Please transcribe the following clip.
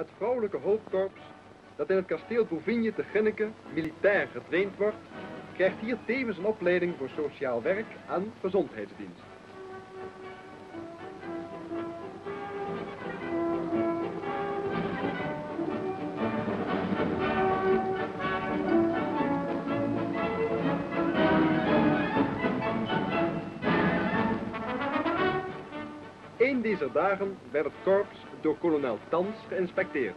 het vrouwelijke hoofdkorps dat in het kasteel Bouvigne te Ginneken militair getraind wordt, krijgt hier tevens een opleiding voor sociaal werk aan gezondheidsdienst. Eén dieser dagen werd het korps door kolonel Tans geïnspecteerd.